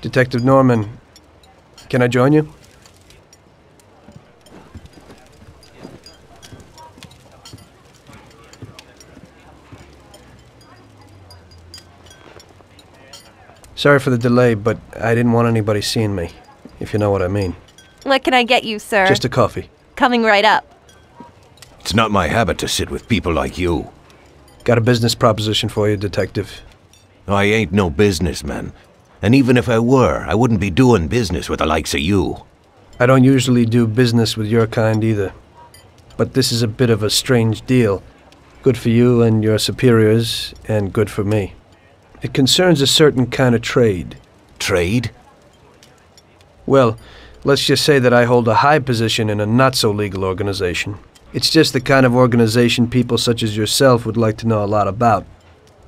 Detective Norman, can I join you? Sorry for the delay, but I didn't want anybody seeing me, if you know what I mean. What can I get you, sir? Just a coffee. Coming right up. It's not my habit to sit with people like you. Got a business proposition for you, Detective. I ain't no businessman. And even if I were, I wouldn't be doing business with the likes of you. I don't usually do business with your kind either. But this is a bit of a strange deal. Good for you and your superiors, and good for me. It concerns a certain kind of trade. trade? Well, let's just say that I hold a high position in a not-so-legal organization. It's just the kind of organization people such as yourself would like to know a lot about.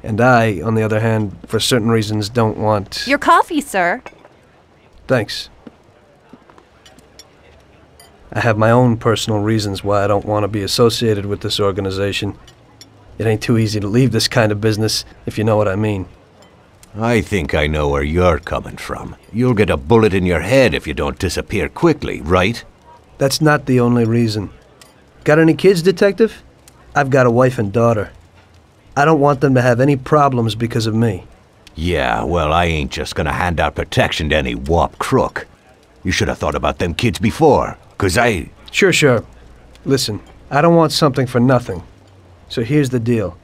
And I, on the other hand, for certain reasons don't want... Your coffee, sir. Thanks. I have my own personal reasons why I don't want to be associated with this organization. It ain't too easy to leave this kind of business, if you know what I mean. I think I know where you're coming from. You'll get a bullet in your head if you don't disappear quickly, right? That's not the only reason. Got any kids, Detective? I've got a wife and daughter. I don't want them to have any problems because of me. Yeah, well, I ain't just gonna hand out protection to any wop crook. You should have thought about them kids before. Sure. Listen, I don't want something for nothing. So here's the deal.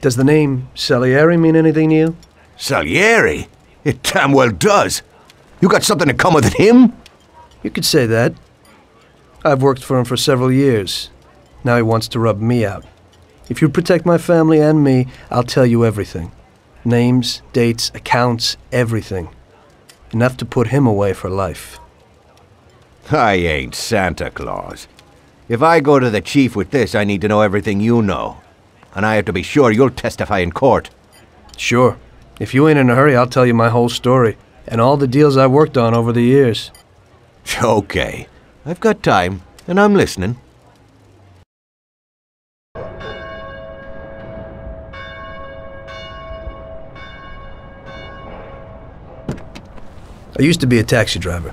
Does the name Salieri mean anything to you? Salieri? It damn well does. You got something to come with him? You could say that. I've worked for him for several years. Now he wants to rub me out. If you protect my family and me, I'll tell you everything. Names, dates, accounts, everything. Enough to put him away for life. I ain't Santa Claus. If I go to the chief with this, I need to know everything you know. And I have to be sure you'll testify in court. Sure. If you ain't in a hurry, I'll tell you my whole story. And all the deals I worked on over the years. Okay. I've got time, and I'm listening. I used to be a taxi driver.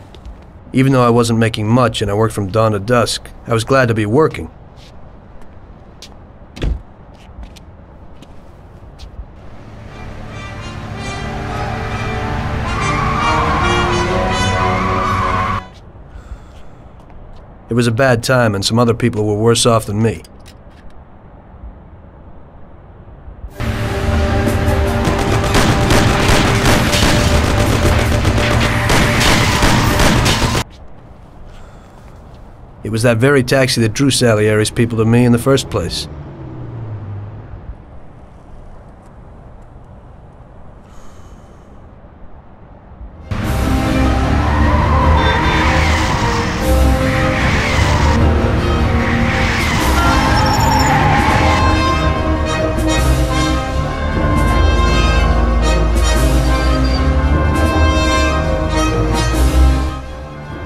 Even though I wasn't making much and I worked from dawn to dusk, I was glad to be working. It was a bad time and some other people were worse off than me. It was that very taxi that drew Salieri's people to me in the first place.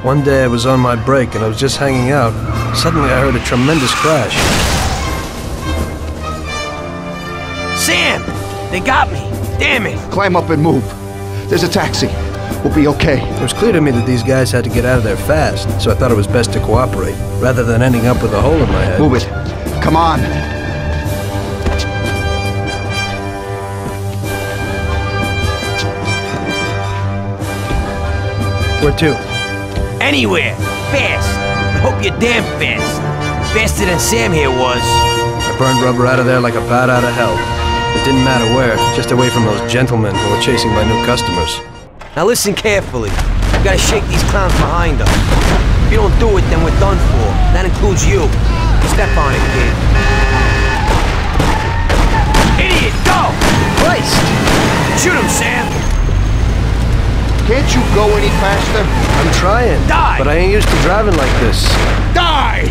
One day I was on my break and I was just hanging out. Suddenly I heard a tremendous crash. Sam! They got me! Damn it! Climb up and move. There's a taxi. We'll be okay. It was clear to me that these guys had to get out of there fast, so I thought it was best to cooperate, rather than ending up with a hole in my head. Move it. Come on. Where to? Anywhere! Fast! I hope you're damn fast! Faster than Sam here was! I burned rubber out of there like a bat out of hell. It didn't matter where, just away from those gentlemen who were chasing my new customers. Now listen carefully. You gotta shake these clowns behind us. If you don't do it, then we're done for. That includes you. Step on it, kid. Idiot, go! Christ! Shoot him, Sam! Can't you go any faster? I'm trying. Die! But I ain't used to driving like this. Die!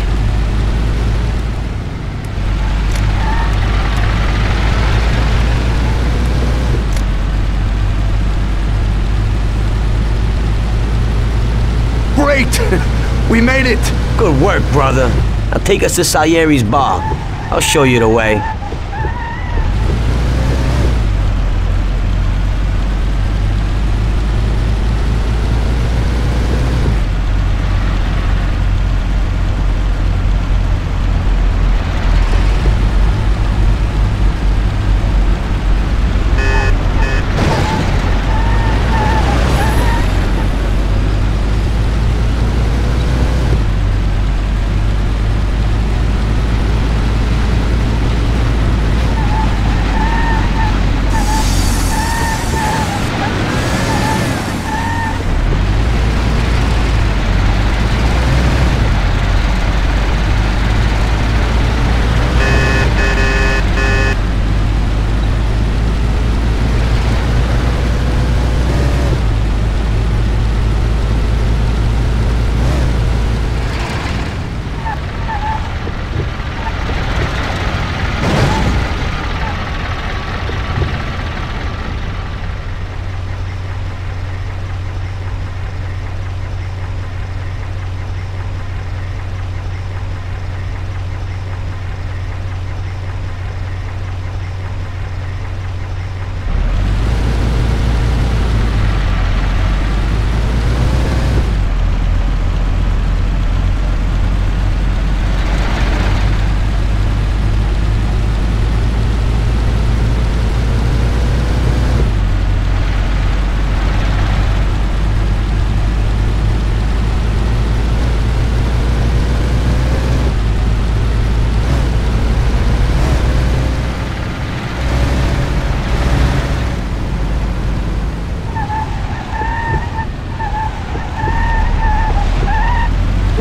Great! We made it! Good work, brother. Now take us to Salieri's bar. I'll show you the way.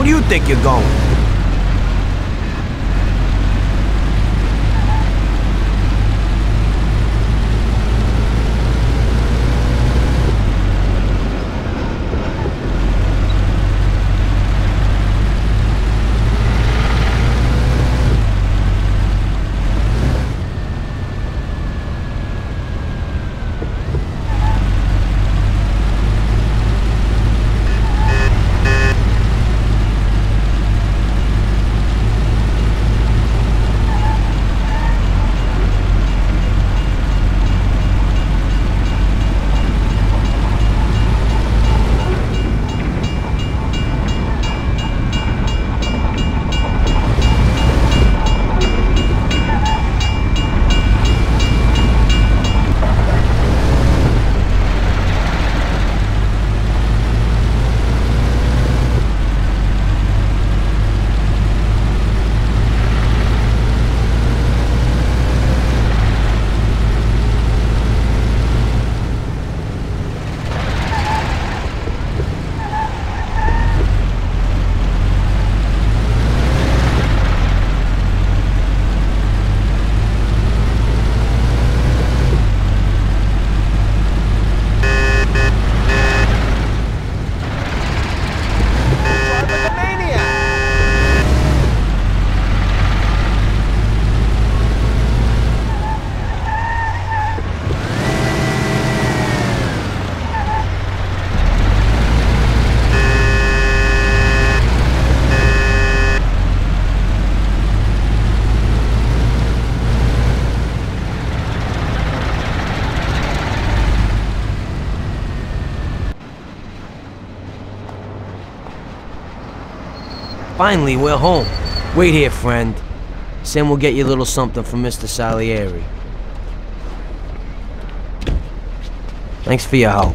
Where do you think you're going? Finally, we're home. Wait here, friend. Sam will get you a little something from Mr. Salieri. Thanks for your help.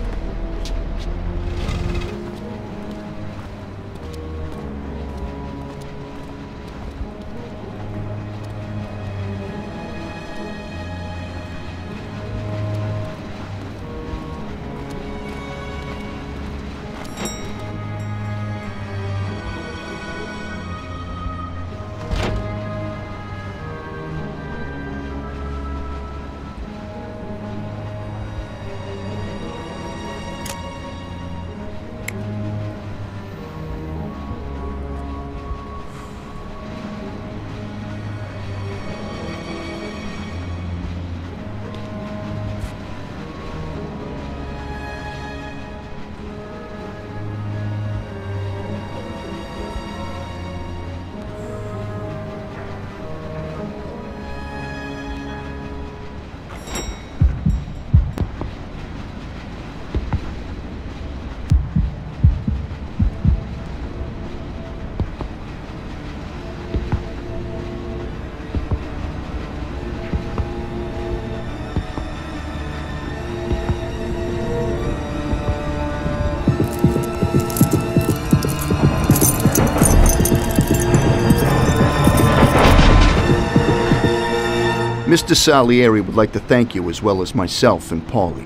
Mr. Salieri would like to thank you as well as myself and Paulie.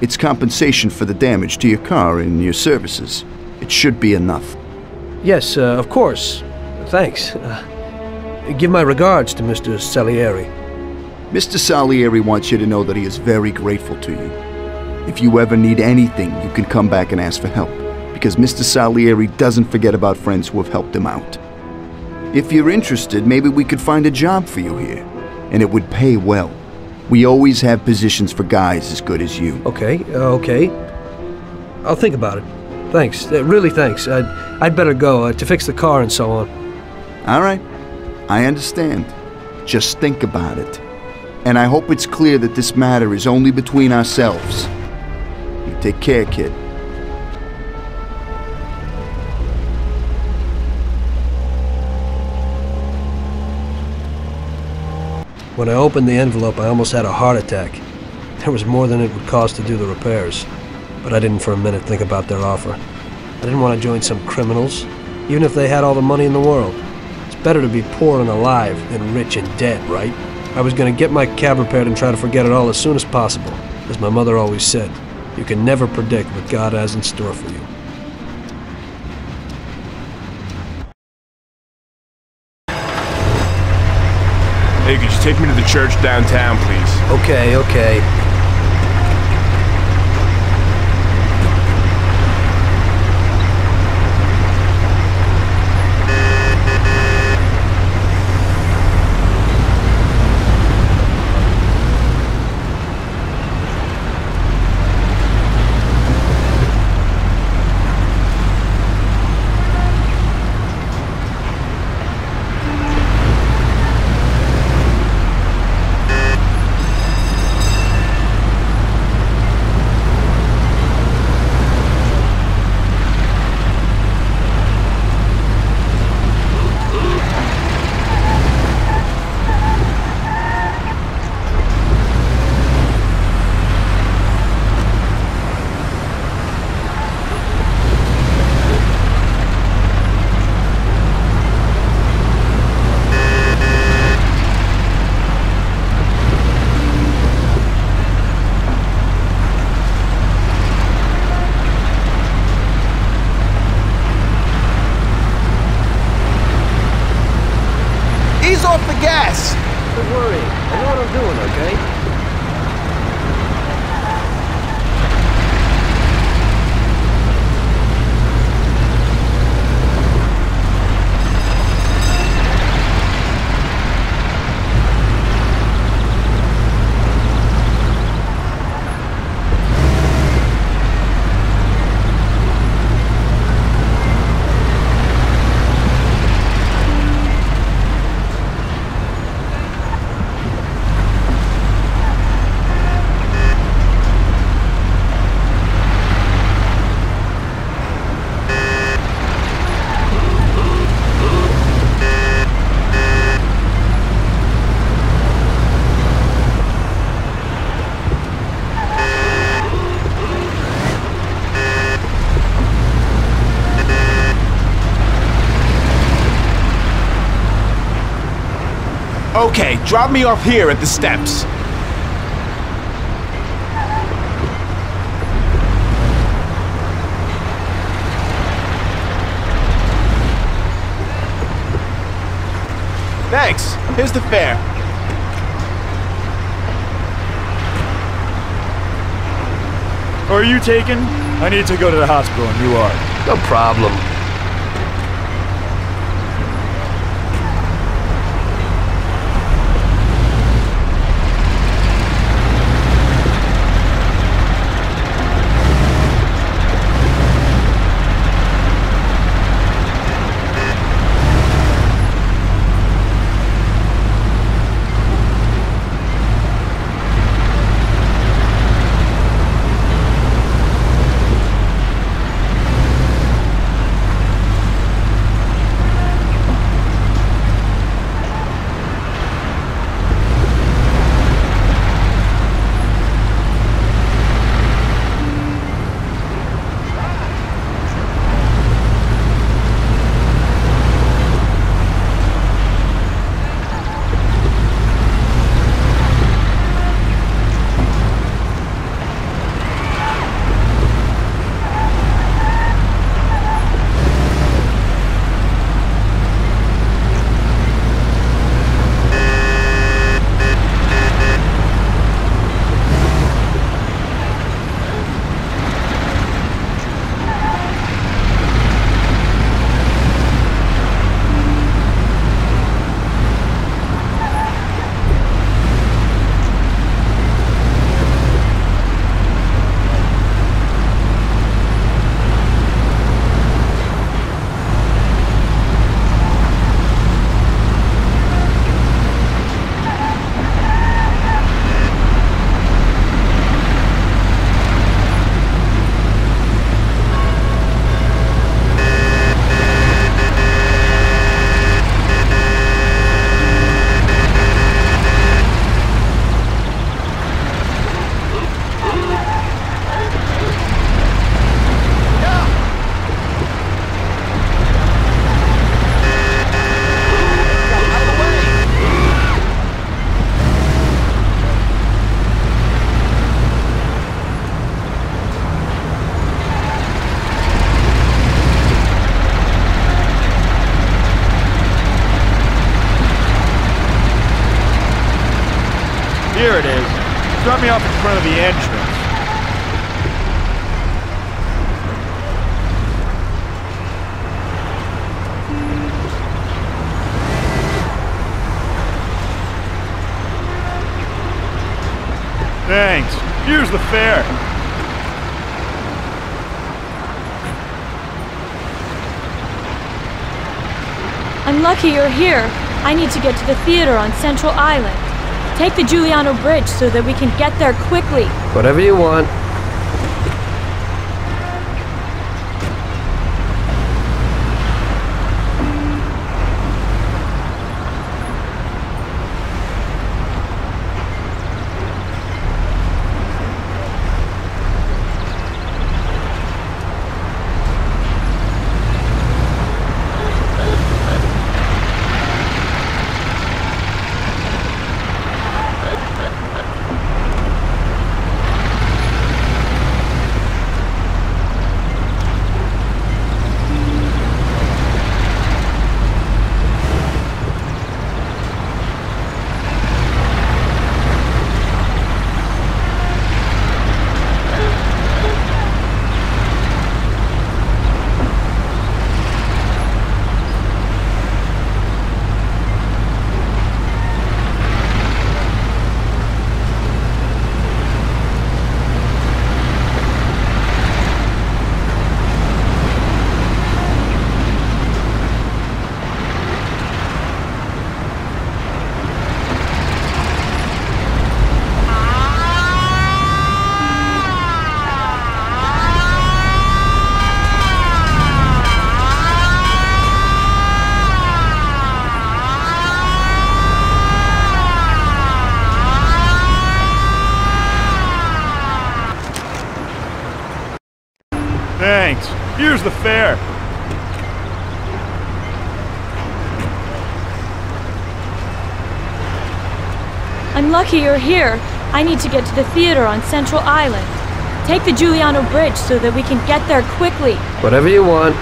It's compensation for the damage to your car and your services. It should be enough. Yes, of course. Thanks. Give my regards to Mr. Salieri. Mr. Salieri wants you to know that he is very grateful to you. If you ever need anything, you can come back and ask for help, because Mr. Salieri doesn't forget about friends who have helped him out. If you're interested, maybe we could find a job for you here, and it would pay well. We always have positions for guys as good as you. Okay, okay. I'll think about it. Thanks, really thanks. I'd better go to fix the car and so on. All right, I understand. Just think about it. And I hope it's clear that this matter is only between ourselves. You take care, kid. When I opened the envelope, I almost had a heart attack. There was more than it would cost to do the repairs, but I didn't for a minute think about their offer. I didn't want to join some criminals, even if they had all the money in the world. It's better to be poor and alive than rich and dead, right? I was going to get my cab repaired and try to forget it all as soon as possible. As my mother always said, you can never predict what God has in store for you. Hey, could you take me to the church downtown, please? Okay, okay. Okay, drop me off here at the steps. Thanks. Here's the fare. Are you taken? I need to go to the hospital in New York. No problem. me off in front of the entrance. Thanks. Here's the fare. I'm lucky you're here. I need to get to the theater on Central Island. Take the Giuliano Bridge so that we can get there quickly. Whatever you want. Thanks. Here's the fare. I'm lucky you're here. I need to get to the theater on Central Island. Take the Giuliano Bridge so that we can get there quickly. Whatever you want.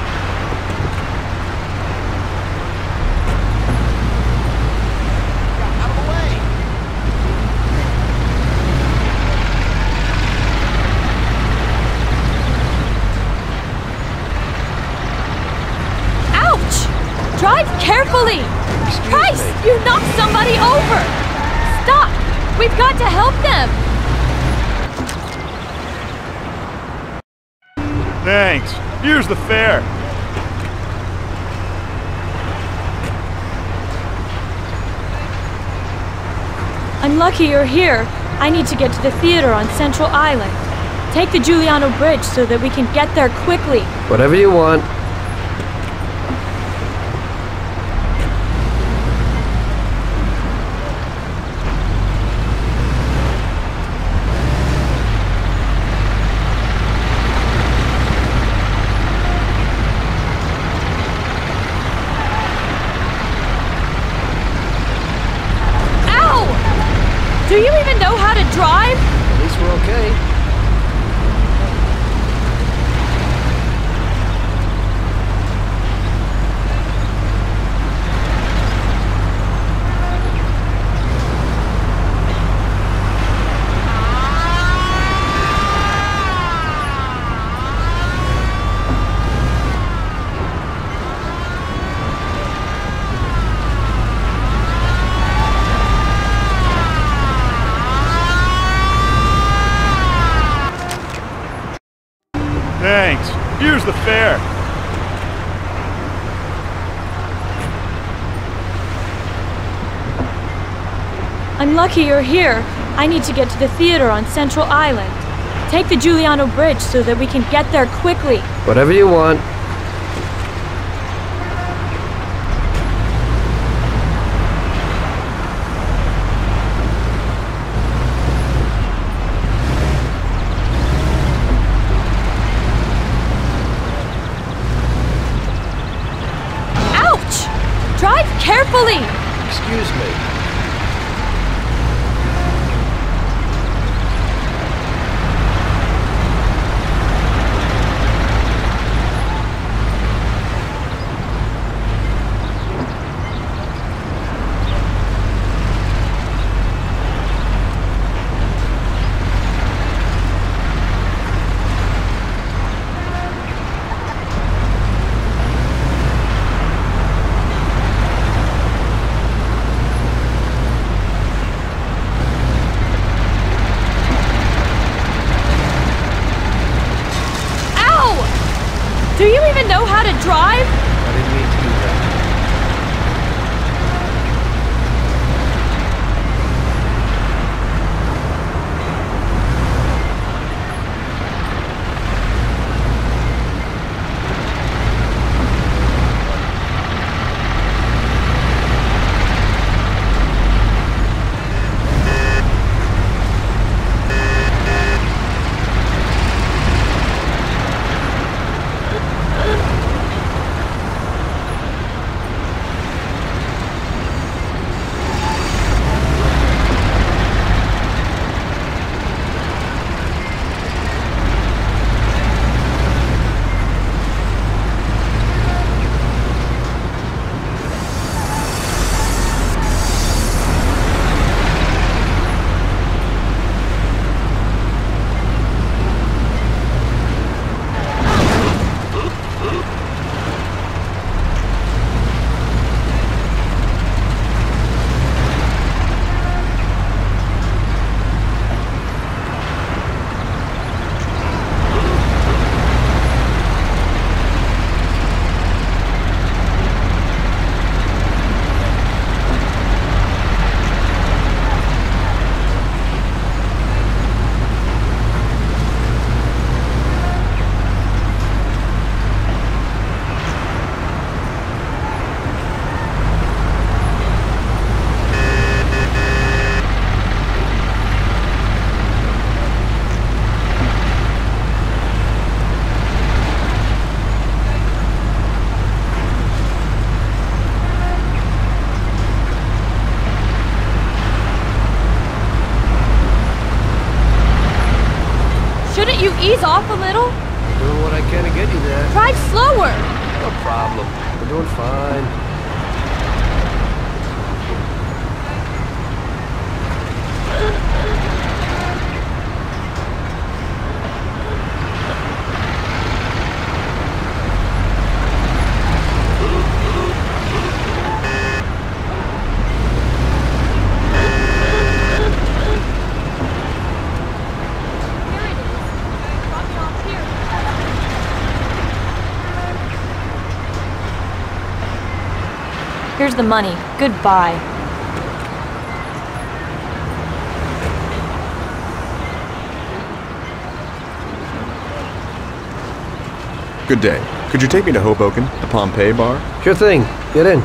Carefully! Christ! You knocked somebody over! Stop! We've got to help them! Thanks. Here's the fare. I'm lucky you're here. I need to get to the theater on Central Island. Take the Giuliano Bridge so that we can get there quickly. Whatever you want. Do you even know how to drive? At least we're okay. Thanks. Here's the fare. I'm lucky you're here. I need to get to the theater on Central Island. Take the Giuliano Bridge so that we can get there quickly. Whatever you want. Carefully! Excuse me. Do you even know how to drive? I didn't mean to do Ease off a little? I'm doing what I can to get you there. Drive slower! No problem. We're doing fine. Here's the money. Goodbye. Good day. Could you take me to Hoboken, the Pompeii bar? Sure thing. Get in.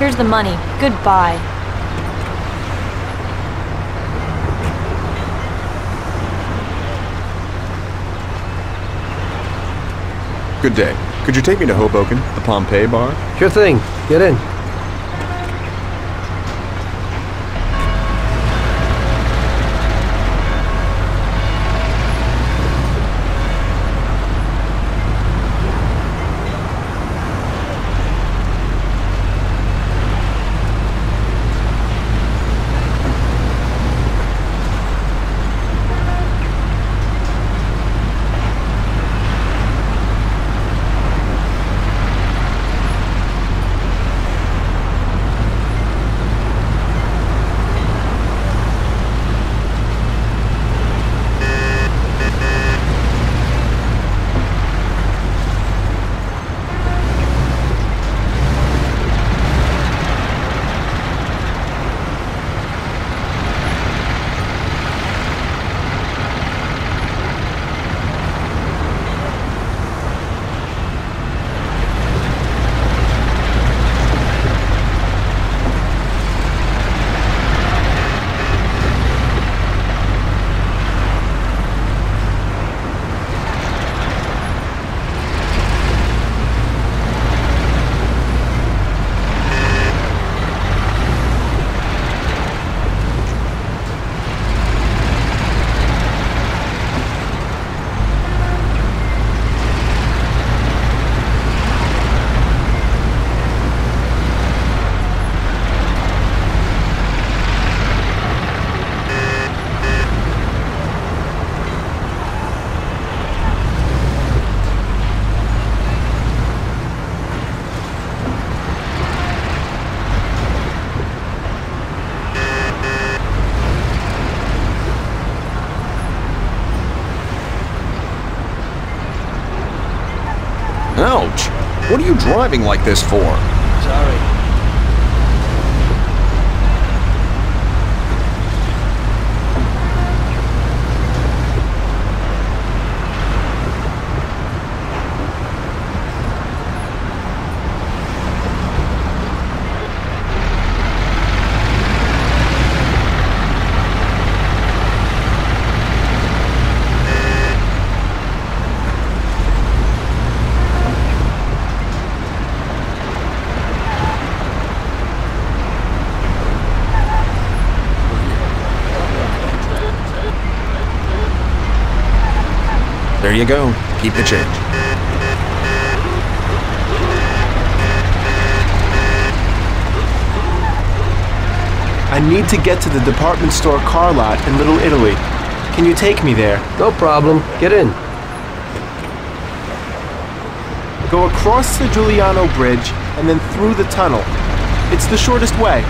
Here's the money. Goodbye. Good day. Could you take me to Hoboken, the Pompeii bar? Sure thing. Get in. What are you driving like this for? Sorry. There you go. Keep the change. I need to get to the department store car lot in Little Italy. Can you take me there? No problem. Get in. Go across the Giuliano Bridge and then through the tunnel. It's the shortest way.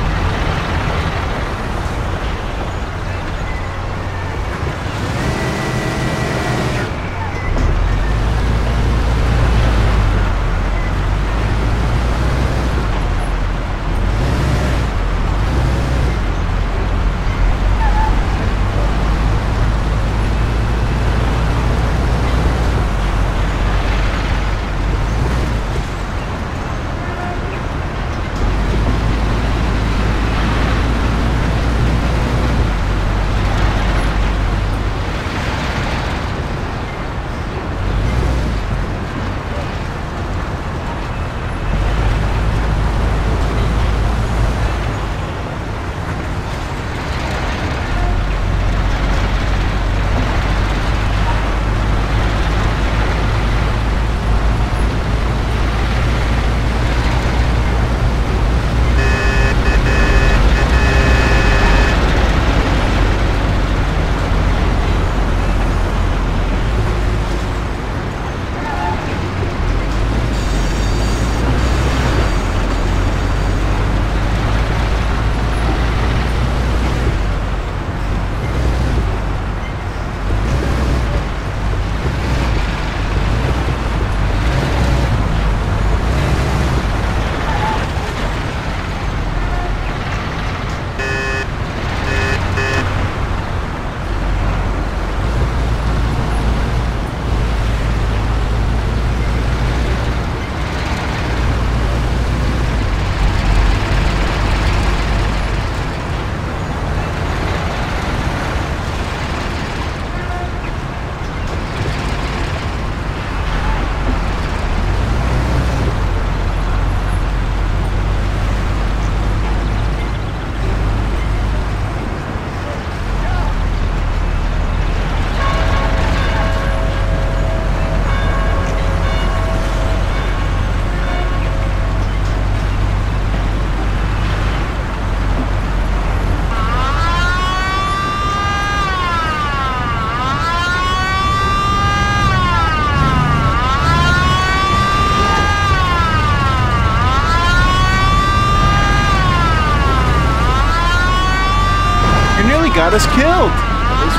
Got us killed! At least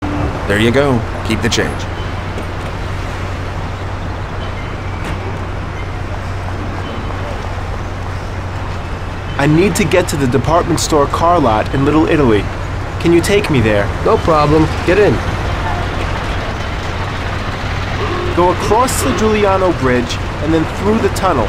we're okay. There you go. Keep the change. I need to get to the department store car lot in Little Italy. Can you take me there? No problem. Get in. Go across the Giuliano Bridge and then through the tunnel.